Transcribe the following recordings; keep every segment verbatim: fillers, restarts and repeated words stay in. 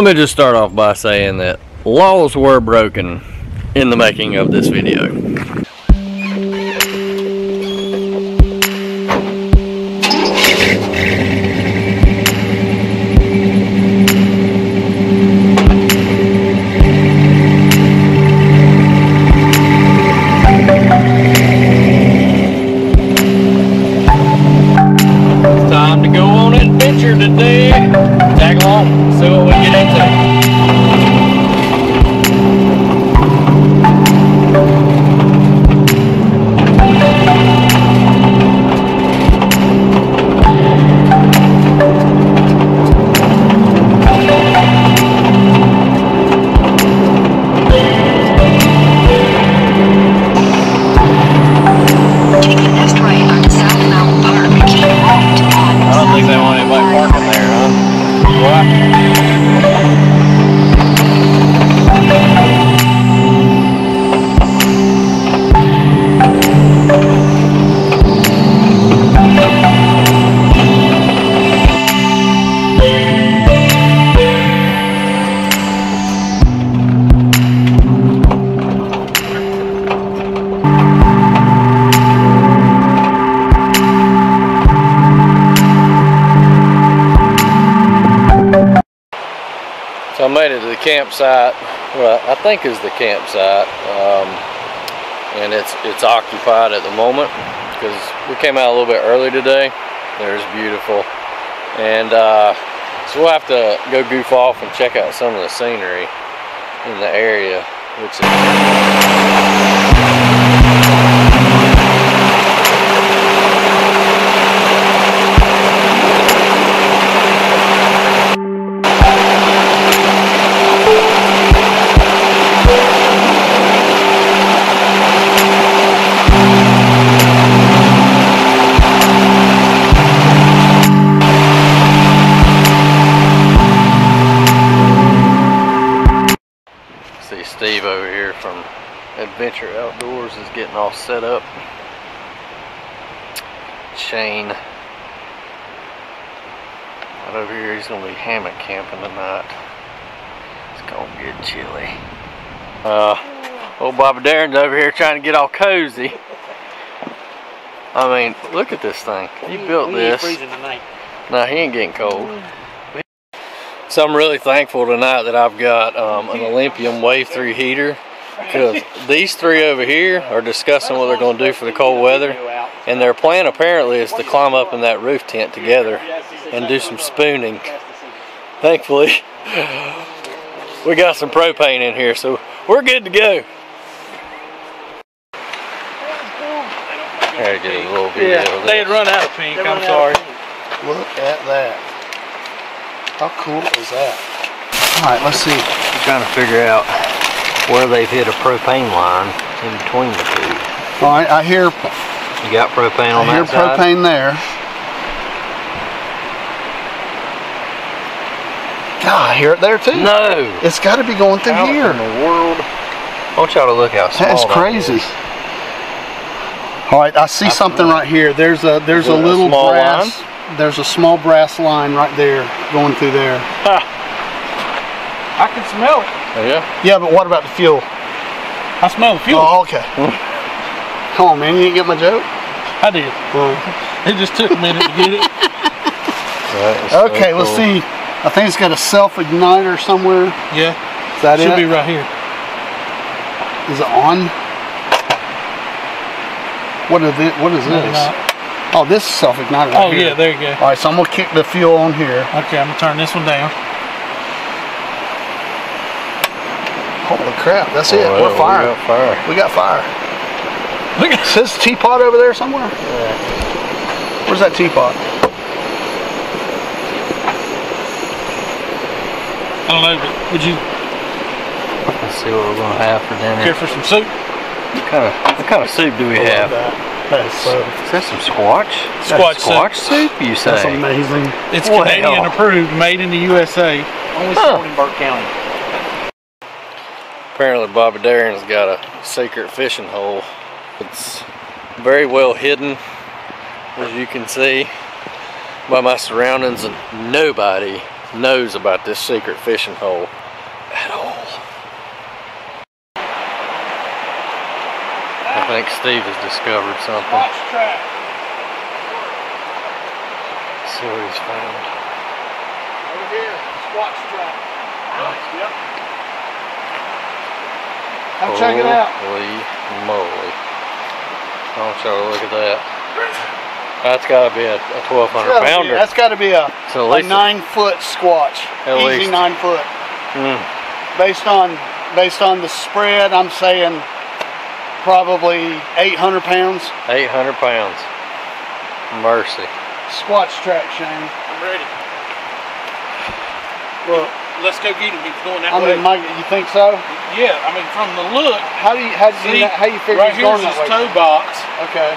Let me just start off by saying that laws were broken in the making of this video. It's time to go on an adventure today. Tag along, see what we get into. Campsite, well, I think is the campsite, um, and it's it's occupied at the moment because we came out a little bit early today. There's beautiful, and uh, so we'll have to go goof off and check out some of the scenery in the area, which is Steve over here from Adventure Outdoors is getting all set up. Shane out over here, he's gonna be hammock camping tonight. It's gonna get chilly. Uh, old Bobby Darrin's over here trying to get all cozy. I mean, look at this thing. He built this. No, he ain't getting cold. So I'm really thankful tonight that I've got um, an Olympium Wave three heater, because these three over here are discussing what they're going to do for the cold weather, and their plan apparently is to climb up in that roof tent together and do some spooning. Thankfully, we got some propane in here, so we're good to go. There, get a little video. Yeah, they had run out of pink, I'm sorry. Look at that. How cool is that? Alright, let's see. I'm trying to figure out where they've hit a propane line in between the two. Alright, I hear... You got propane on that side? I hear propane there. God, I hear it there too. No! It's got to be going through here. How in the world? I want y'all to look how small that is. That's crazy. Alright, I see something right here. There's a, there's a little brass... There's a small brass line right there going through there. Huh. I can smell it. Oh, yeah? Yeah, but what about the fuel? I smell the fuel. Oh, okay. Mm. Come on, man. You didn't get my joke? I did. Well, it just took a minute to get it. Right, okay, so cool. Let's see. I think it's got a self-igniter somewhere. Yeah. Is that it? Should be right here. Is it on? What, are the, what is no, this? Not. Oh, this is self-ignited right here. Oh, yeah, there you go. All right, so I'm going to kick the fuel on here. Okay, I'm going to turn this one down. Holy crap, that's it. We're firing. We got fire. Look at this teapot over there somewhere. Yeah. Where's that teapot? I don't know, but would you... Let's see what we're going to have for dinner. Care for some soup? What kind of, what kind of soup do we have? That's, uh, is that some Squatch? Squatch, Squatch soup. soup, you say? That's amazing. It's well, Canadian approved, made in the U S A. Only sold in Burke County. Apparently Bobby Darrin's got a secret fishing hole. It's very well hidden, as you can see, by my surroundings, and nobody knows about this secret fishing hole at all. I think Steve has discovered something. Let's see what he's found. Over here, Squatch trap. Yep. Come check it out. Holy moly. Don't y'all look at that. That's got to be a, a twelve hundred pounder. That's got to be a, so a nine foot squatch. At Easy least. nine foot. Mm. Based on based on the spread, I'm saying probably eight hundred pounds. eight hundred pounds. Mercy. Squatch trap, Shane. I'm ready. Look, let's go get him. He's going that I way. Mean, Mike, you think so? Yeah. I mean, from the look. How do you how do you see, how you figure right he's going that way? Right here's his toe box. Okay.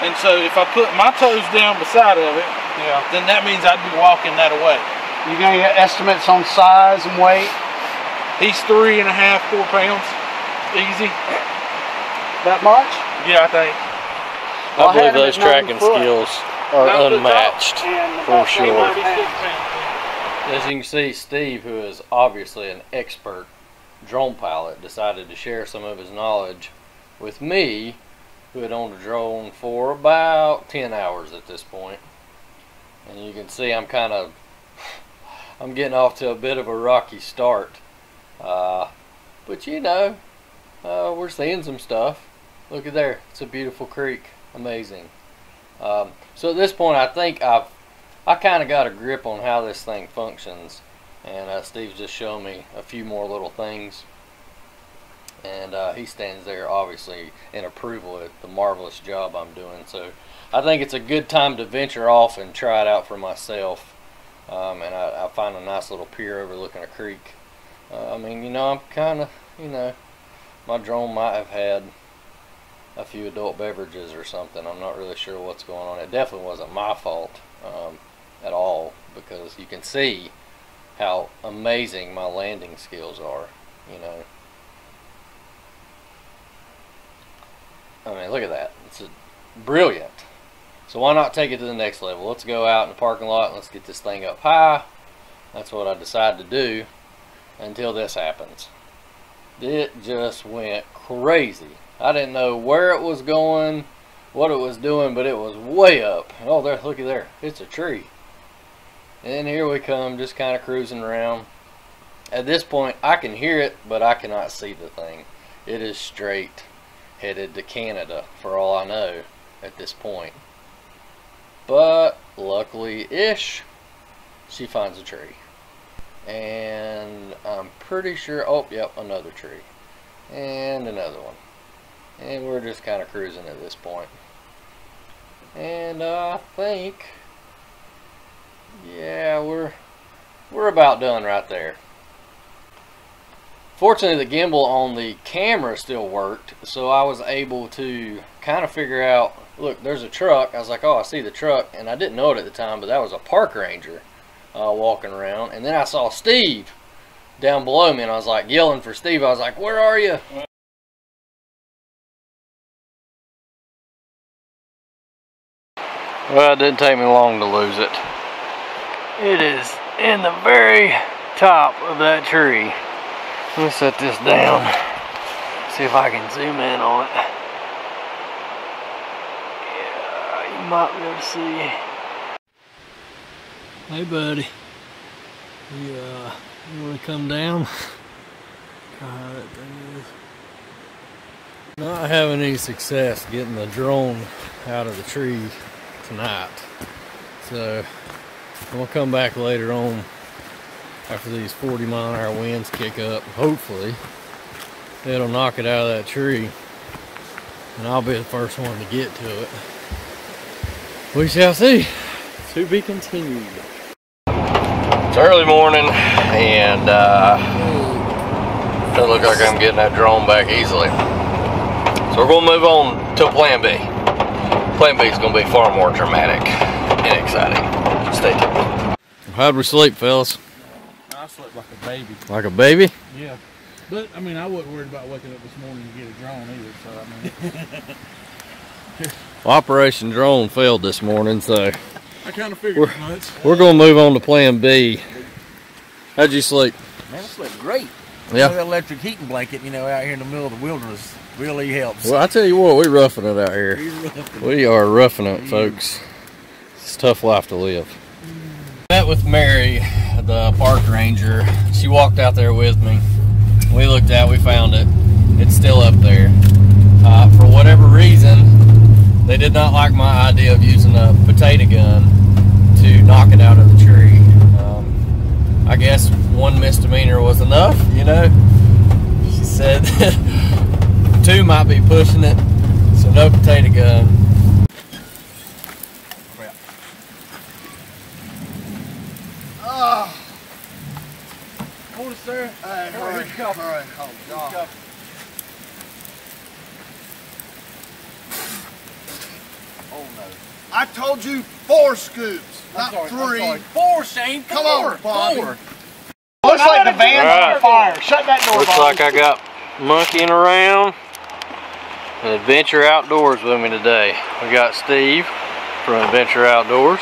And so if I put my toes down beside of it, yeah, then that means I'd be walking that away. You got any estimates on size and weight? He's three and a half, four pounds. Easy. That much? Yeah, I think. Well, I believe I those tracking skills are unmatched for sure. As you can see, Steve, who is obviously an expert drone pilot, decided to share some of his knowledge with me, who had owned a drone for about ten hours at this point. And you can see I'm kind of, I'm getting off to a bit of a rocky start. Uh, but you know, uh, we're seeing some stuff. Look at there, it's a beautiful creek, amazing. Um, so at this point I think I've, I kind of got a grip on how this thing functions. And uh, Steve's just showing me a few more little things. And uh, he stands there obviously in approval at the marvelous job I'm doing. So I think it's a good time to venture off and try it out for myself. Um, and I, I find a nice little pier overlooking a creek. Uh, I mean, you know, I'm kind of, you know, my drone might have had a few adult beverages or something. I'm not really sure what's going on. It definitely wasn't my fault um, at all, because you can see how amazing my landing skills are, you know. I mean, look at that. It's a, brilliant. So why not take it to the next level? Let's go out in the parking lot and let's get this thing up high. That's what I decided to do until this happens. It just went crazy. I didn't know where it was going, what it was doing, but it was way up. Oh, there, looky there. It's a tree. And here we come, just kind of cruising around. At this point, I can hear it, but I cannot see the thing. It is straight headed to Canada for all I know at this point, but luckily ish she finds a tree, and I'm pretty sure, oh yep, another tree and another one, and we're just kind of cruising at this point. And uh, I think, yeah, we're we're about done right there. Fortunately, the gimbal on the camera still worked, so I was able to kind of figure out, look, there's a truck. I was like, oh, I see the truck, and I didn't know it at the time, but that was a park ranger uh, walking around. And then I saw Steve down below me, and I was like yelling for Steve. I was like, where are you? Well, it didn't take me long to lose it. It is in the very top of that tree. Let me set this down, see if I can zoom in on it. Yeah, you might be able to see. Hey buddy, you, uh, you want to come down? God, that thing is. Not having any success getting the drone out of the tree tonight. So, I'm going to come back later on after these forty mile an hour winds kick up. Hopefully it'll knock it out of that tree and I'll be the first one to get to it. We shall see. To be continued. It's early morning and uh, it looks like I'm getting that drone back easily. So we're going to move on to plan B. Plan B is going to be far more dramatic and exciting. Stay tuned. How'd we sleep, fellas? Slept like a baby. Like a baby? Yeah. But, I mean, I wasn't worried about waking up this morning to get a drone either, so, I mean. Operation Drone failed this morning, so. I kind of figured as much. We're going to move on to plan B How'd you sleep? Man, I slept great. Yeah. That electric heating blanket, you know, out here in the middle of the wilderness really helps. Well, I tell you what, we're roughing it out here. We're roughing it. We are roughing it, folks. It's a tough life to live. I met with Mary, the park ranger. She walked out there with me. We looked out, we found it. It's still up there. Uh, for whatever reason, they did not like my idea of using a potato gun to knock it out of the tree. Um, I guess one misdemeanor was enough, you know. She said two might be pushing it, so no potato gun. Crap. Oh. Hold it, sir. All right, all right, all right. Oh, God. Oh no. I told you four scoops, not sorry, three. Four, Shane. Come four, on, Bobby. Four. Looks like the van's right on fire. Shut that door, Looks Bobby. Looks like I got monkeying around and Adventure Outdoors with me today. We got Steve from Adventure Outdoors.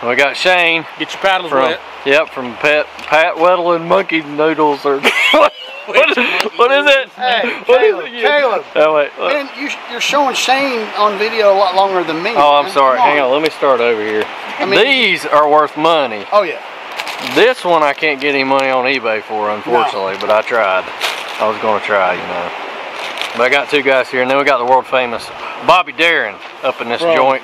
And we got Shane. Get your paddles from, wet. Yep, from Pat, Pat Weddle and Monkey Noodles. Or What is, what is it? Hey, what Caleb, is it? Caleb. Oh, wait, man, you, you're showing Shane on video a lot longer than me. Oh, I'm man. sorry. Hang on. Let me start over here. I mean, these are worth money. Oh, yeah. This one I can't get any money on eBay for, unfortunately, no. but I tried. I was going to try, you know. But I got two guys here, and then we got the world famous Bobby Darrin up in this Bro. joint.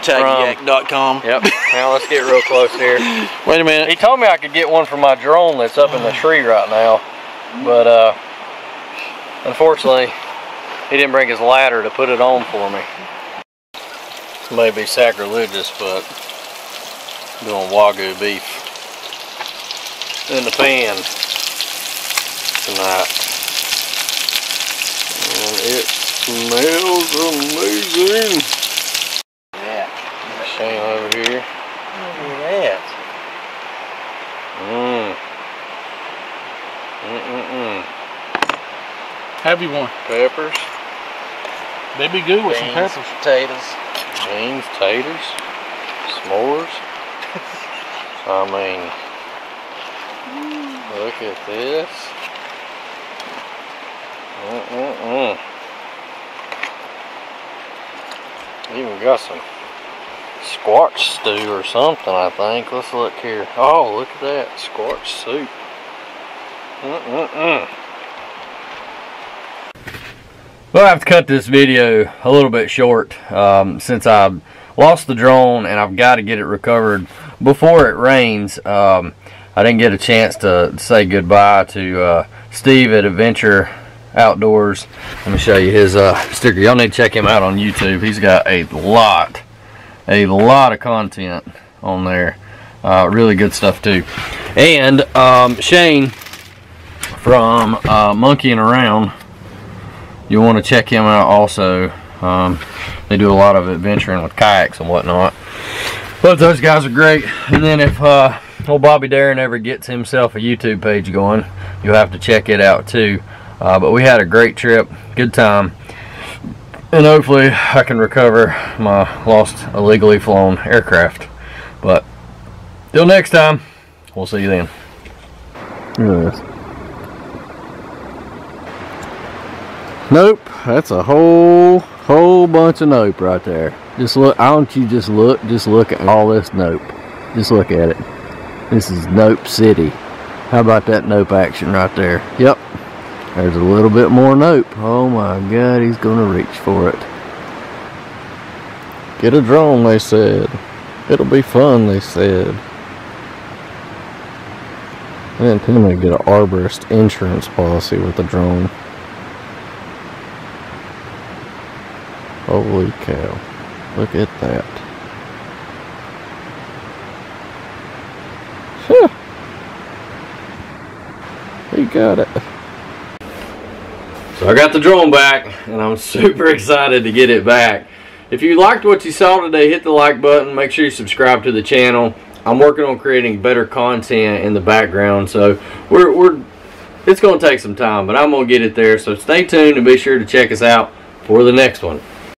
Taggy Act dot com. Yep. Now let's get real close here. Wait a minute. He told me I could get one for my drone that's up in the tree right now. But uh, unfortunately, he didn't bring his ladder to put it on for me. This may be sacrilegious, but I'm doing Wagyu beef in the pan tonight. And it smells amazing. Yeah. Shane over here. Look at that. Mmm. Mm-mm-mm. Have you one? Peppers. They'd be good with beans, some peppers. Potatoes. Beans, taters, s'mores. I mean, look at this. Mm-mm-mm. Even got some squatch stew or something, I think. Let's look here. Oh, look at that. Squatch soup. Mm-mm-mm. Well, I have to cut this video a little bit short um, since I've lost the drone and I've got to get it recovered before it rains. Um, I didn't get a chance to say goodbye to uh, Steve at Adventure Outdoors. Let me show you his uh, sticker. Y'all need to check him out on YouTube. He's got a lot, a lot of content on there. Uh, really good stuff too. And um, Shane from uh, Monkeying Around, you want to check him out also. Um, they do a lot of adventuring with kayaks and whatnot. But those guys are great. And then if uh, old Bobby Darrin ever gets himself a YouTube page going, you'll have to check it out too. Uh, but we had a great trip, good time, and hopefully I can recover my lost illegally flown aircraft. But till next time, we'll see you then. Yes. Nope, that's a whole whole bunch of nope right there. Just look, I don't you just look, just look at all this nope. Just look at it. This is Nope City. How about that nope action right there? Yep, there's a little bit more nope. Oh my God, he's gonna reach for it. Get a drone, they said. It'll be fun, they said. I didn't think I'm gonna get an arborist insurance policy with a drone. Holy cow, look at that. Huh. He got it. So I got the drone back and I'm super excited to get it back. If you liked what you saw today, hit the like button, make sure you subscribe to the channel. I'm working on creating better content in the background, so we're, we're it's gonna take some time, but I'm gonna get it there. So stay tuned and be sure to check us out for the next one.